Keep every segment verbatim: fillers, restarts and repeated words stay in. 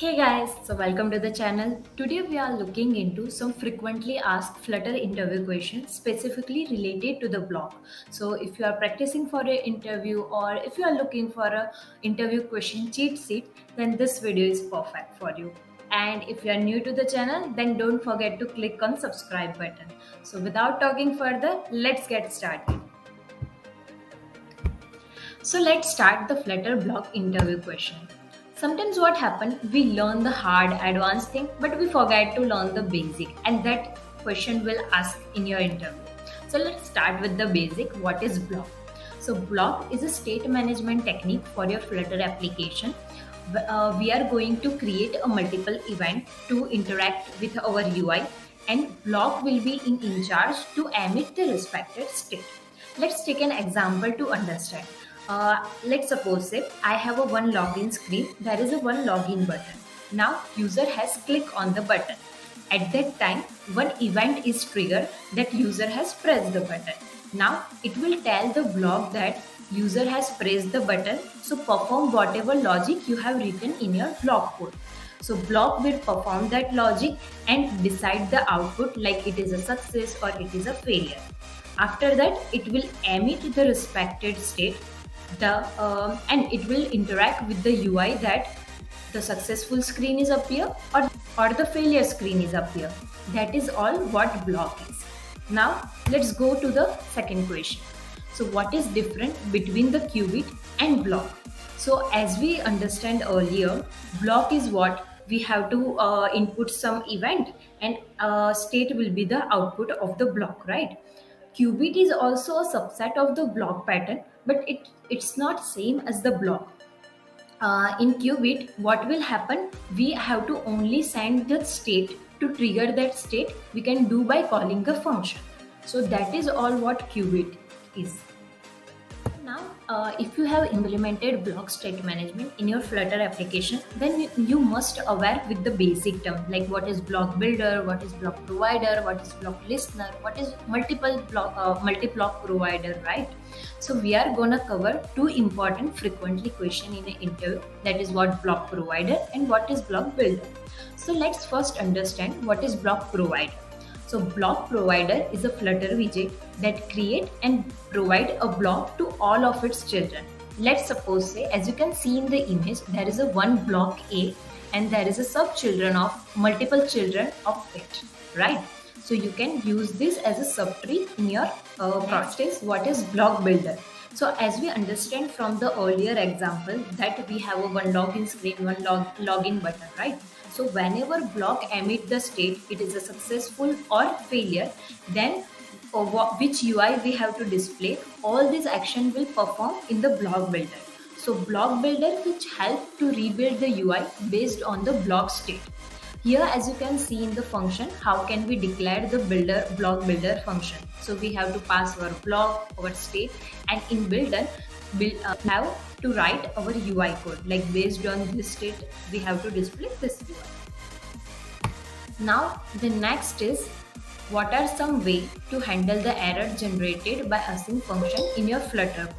Hey guys, so welcome to the channel. Today we are looking into some frequently asked Flutter interview questions specifically related to the bloc. So if you are practicing for an interview or if you are looking for an interview question cheat sheet, then this video is perfect for you. And if you are new to the channel, then don't forget to click on subscribe button. So without talking further, let's get started. So let's start the Flutter bloc interview question. Sometimes what happens, we learn the hard advanced thing, but we forget to learn the basic, and that question will ask in your interview. So let's start with the basic. What is bloc? So bloc is a state management technique for your Flutter application. Uh, we are going to create a multiple event to interact with our U I, and bloc will be in, in charge to emit the respected state. Let's take an example to understand. Uh, let's suppose it, I have a one login screen, there is a one login button. Now user has clicked on the button. At that time, one event is triggered that user has pressed the button. Now it will tell the bloc that user has pressed the button, so perform whatever logic you have written in your bloc code. So bloc will perform that logic and decide the output, like it is a success or it is a failure. After that, it will emit the respected state. The, um, and it will interact with the U I that the successful screen is up here or, or the failure screen is up here. That is all what bloc is. Now let's go to the second question. So what is different between the qubit and bloc? So as we understand earlier, bloc is what we have to uh, input some event and uh, state will be the output of the bloc, right? Qubit is also a subset of the bloc pattern, but it, it's not same as the bloc. Uh, in qubit, what will happen? We have to only send the state. To trigger that state, we can do by calling a function. So that is all what qubit is. Now, uh, if you have implemented bloc state management in your Flutter application, then you, you must aware with the basic term, like what is bloc builder, what is bloc provider, what is bloc listener, what is multiple bloc, uh, multi bloc provider, right? So we are gonna cover two important frequently question in an interview, that is what bloc provider and what is bloc builder. So let's first understand what is bloc provider. So bloc provider is a Flutter widget that create and provide a bloc to all of its children. Let's suppose, say, as you can see in the image, there is a one bloc A and there is a sub children of multiple children of it, right? So you can use this as a subtree in your uh, process. What is bloc builder? So as we understand from the earlier example that we have a one login screen, one log login button, right? So whenever bloc emit the state, it is a successful or failure, then which U I we have to display, all these action will perform in the bloc builder. So bloc builder which help to rebuild the U I based on the bloc state. Here as you can see in the function, how can we declare the builder bloc builder function. So we have to pass our bloc, our state, and in builder build, uh, have to write our U I code, like based on this state we have to display this U I. Now the next is, what are some way to handle the error generated by async function in your Flutter code?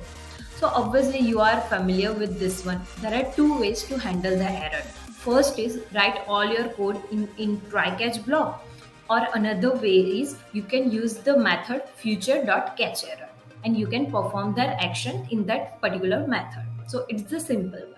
So obviously you are familiar with this one. There are two ways to handle the error. First is write all your code in, in try-catch block, or another way is you can use the method future.catchError and you can perform that action in that particular method. So it's the simple one.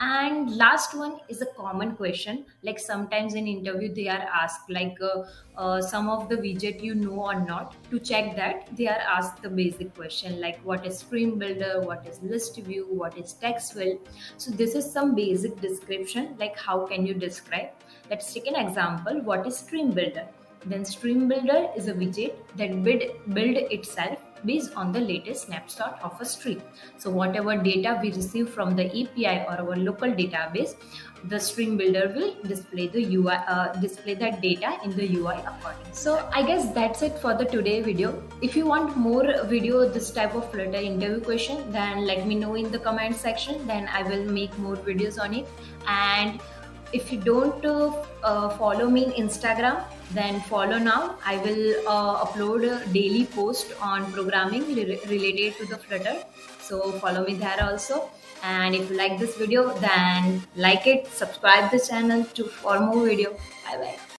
And last one is a common question, like sometimes in interview they are asked like uh, uh, some of the widget you know or not. To check that, they are asked the basic question like what is StreamBuilder, what is list view, what is TextFill. So this is some basic description, like how can you describe. Let's take an example. What is StreamBuilder? Then StreamBuilder is a widget that build, build itself based on the latest snapshot of a stream. So whatever data we receive from the A P I or our local database, the StreamBuilder will display the U I, uh, display that data in the U I accordingly. So I guess that's it for the today video. If you want more video this type of Flutter interview question, then let me know in the comment section. Then I will make more videos on it. And if you don't uh, uh, follow me on Instagram, then follow now. I will uh, upload a daily post on programming re related to the Flutter. So follow me there also. And if you like this video, then like it, subscribe the channel to for more video. Bye bye.